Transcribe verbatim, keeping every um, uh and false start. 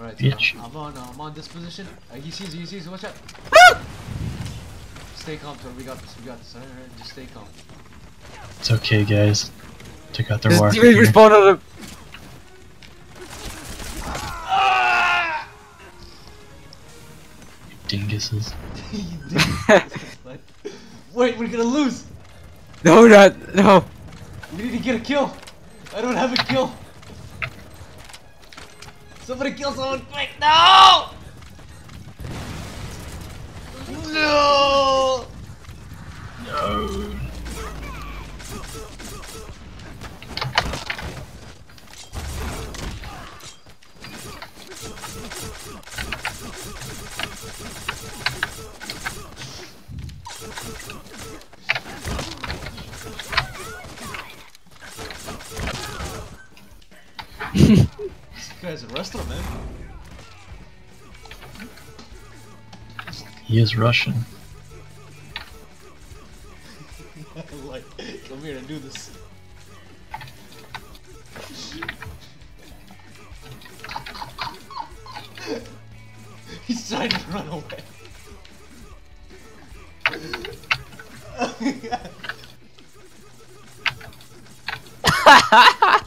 Alright, so I'm on, uh, I'm on this position. Uh, he sees you, he sees you, watch out. Stay calm, Tor, we got this, we got this. Alright, right, just stay calm. It's okay, guys. Took out their walker. His teammate respawned on him! Dinguses. Wait, we're gonna lose! No, we're not! No! We need to get a kill! I don't have a kill! Somebody kill someone quick! No! No! No! This guy's a wrestler, man. He is Russian. Like, come here and do this. He's trying to run away. Oh my God.